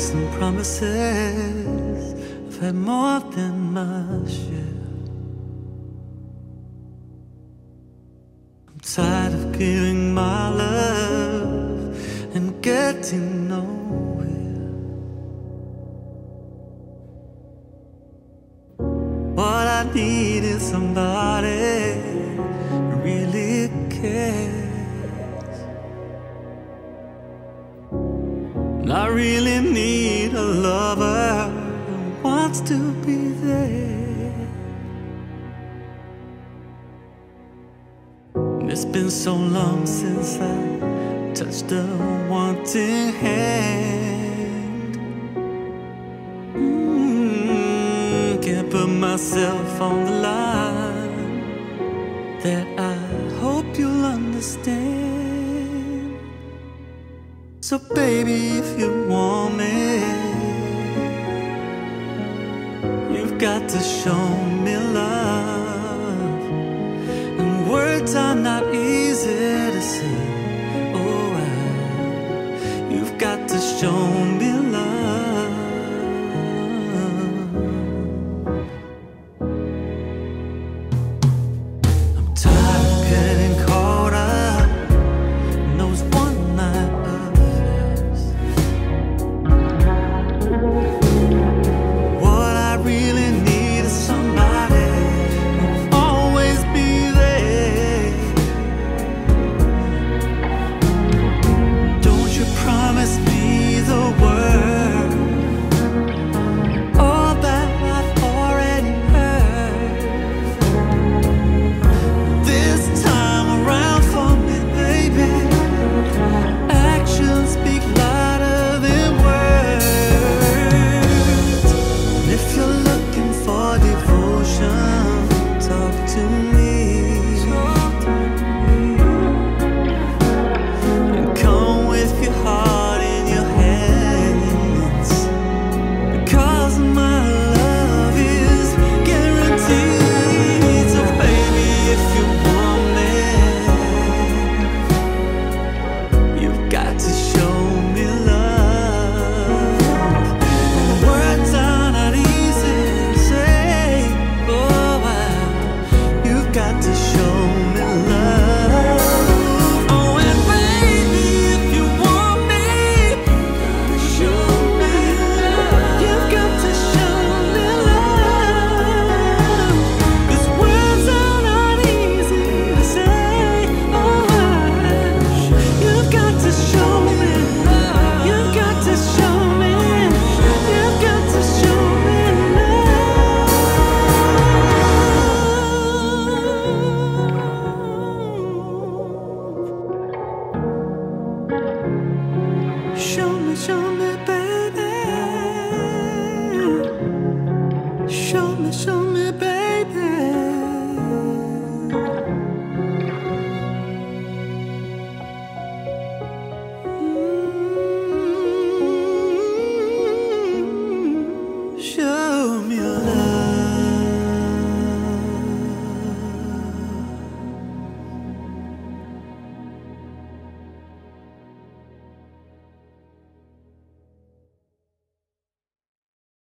thanks and promises. I've had more than my share. I'm tired of giving my love and getting nowhere. What I need is somebody who really cares. I really need a lover who wants to be there. It's been so long since I touched a wanting hand. Can't put myself on the line. That I hope you'll understand. So baby, if you want me, you've got to show me love. And words are not easy to say. Oh, you've got to show me love. I'm tired of getting caught up in those one night show.